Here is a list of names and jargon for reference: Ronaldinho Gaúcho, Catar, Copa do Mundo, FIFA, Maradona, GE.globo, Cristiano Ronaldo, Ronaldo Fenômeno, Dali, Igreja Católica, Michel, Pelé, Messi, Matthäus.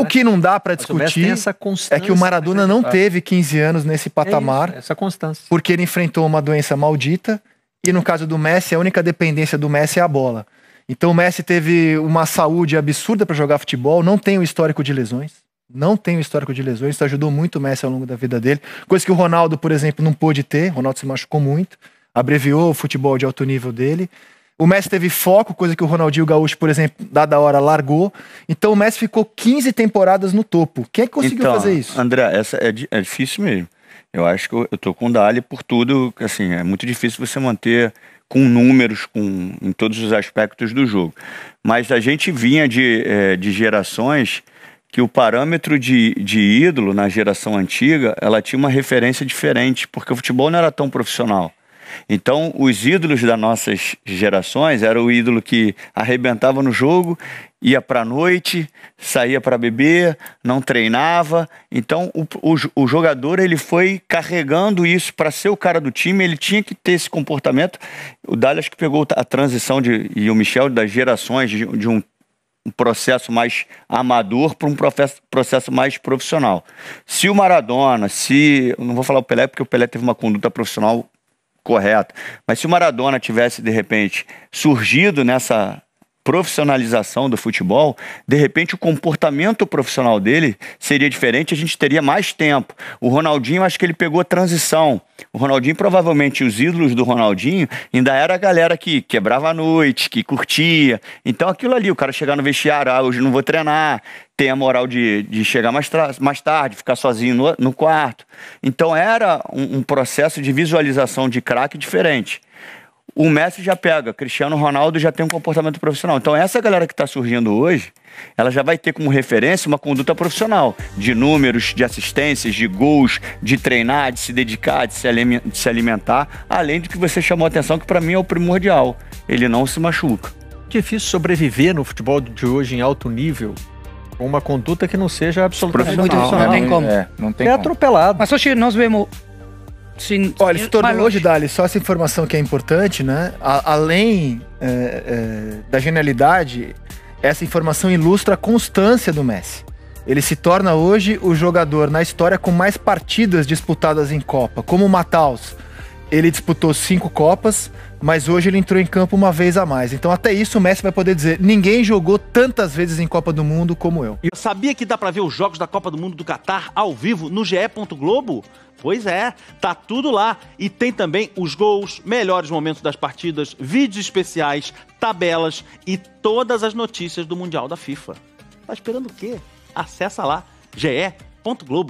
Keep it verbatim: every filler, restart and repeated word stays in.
O que não dá para discutir é que o Maradona não teve quinze anos nesse patamar, essa constância, porque ele enfrentou uma doença maldita, e no caso do Messi, a única dependência do Messi é a bola. Então o Messi teve uma saúde absurda para jogar futebol, não tem o histórico de lesões, não tem o histórico de lesões, isso ajudou muito o Messi ao longo da vida dele, coisa que o Ronaldo, por exemplo, não pôde ter. O Ronaldo se machucou muito, abreviou o futebol de alto nível dele. O Messi teve foco, coisa que o Ronaldinho Gaúcho, por exemplo, dada a hora, largou. Então o Messi ficou quinze temporadas no topo. Quem é que conseguiu então fazer isso? André, essa é, é difícil mesmo. Eu acho que eu, eu tô com o Dali por tudo. Assim, é muito difícil você manter com números, com, em todos os aspectos do jogo. Mas a gente vinha de, é, de gerações que o parâmetro de, de ídolo na geração antiga, ela tinha uma referência diferente, porque o futebol não era tão profissional. Então, os ídolos das nossas gerações era o ídolo que arrebentava no jogo, ia para a noite, saía para beber, não treinava. Então, o, o, o jogador, ele foi carregando isso para ser o cara do time, ele tinha que ter esse comportamento. O Dali, acho que pegou a transição, de, e o Michel, das gerações de, de um um processo mais amador para um processo mais profissional. Se o Maradona, se... não vou falar o Pelé, porque o Pelé teve uma conduta profissional correto, mas se o Maradona tivesse, de repente, surgido nessa profissionalização do futebol, de repente o comportamento profissional dele seria diferente, a gente teria mais tempo. O Ronaldinho, acho que ele pegou a transição. O Ronaldinho, provavelmente, os ídolos do Ronaldinho ainda era a galera que quebrava a noite, que curtia. Então aquilo ali, o cara chegar no vestiário, ah, hoje não vou treinar, tem a moral de, de chegar mais, mais tarde, ficar sozinho no, no quarto. Então era um, um processo de visualização de craque diferente. O Messi já pega, Cristiano Ronaldo já tem um comportamento profissional. Então essa galera que está surgindo hoje, ela já vai ter como referência uma conduta profissional, de números, de assistências, de gols, de treinar, de se dedicar, de se alimentar, além do que você chamou a atenção, que para mim é o primordial: ele não se machuca. Difícil sobreviver no futebol de hoje em alto nível com uma conduta que não seja absolutamente profissional. Não tem como. É, não tem é como. Atropelado. Mas hoje nós vemos... Sim, olha, ele se tornou hoje, Dali, só essa informação que é importante, né? A, além é, é, da genialidade, essa informação ilustra a constância do Messi. Ele se torna hoje o jogador na história com mais partidas disputadas em Copa. Como o Matthäus, ele disputou cinco Copas, mas hoje ele entrou em campo uma vez a mais. Então até isso o Messi vai poder dizer: ninguém jogou tantas vezes em Copa do Mundo como eu. Eu sabia que dá pra ver os jogos da Copa do Mundo do Catar ao vivo no G E ponto globo? Pois é, tá tudo lá. E tem também os gols, melhores momentos das partidas, vídeos especiais, tabelas e todas as notícias do Mundial da FIFA. Tá esperando o quê? Acessa lá, G E ponto globo.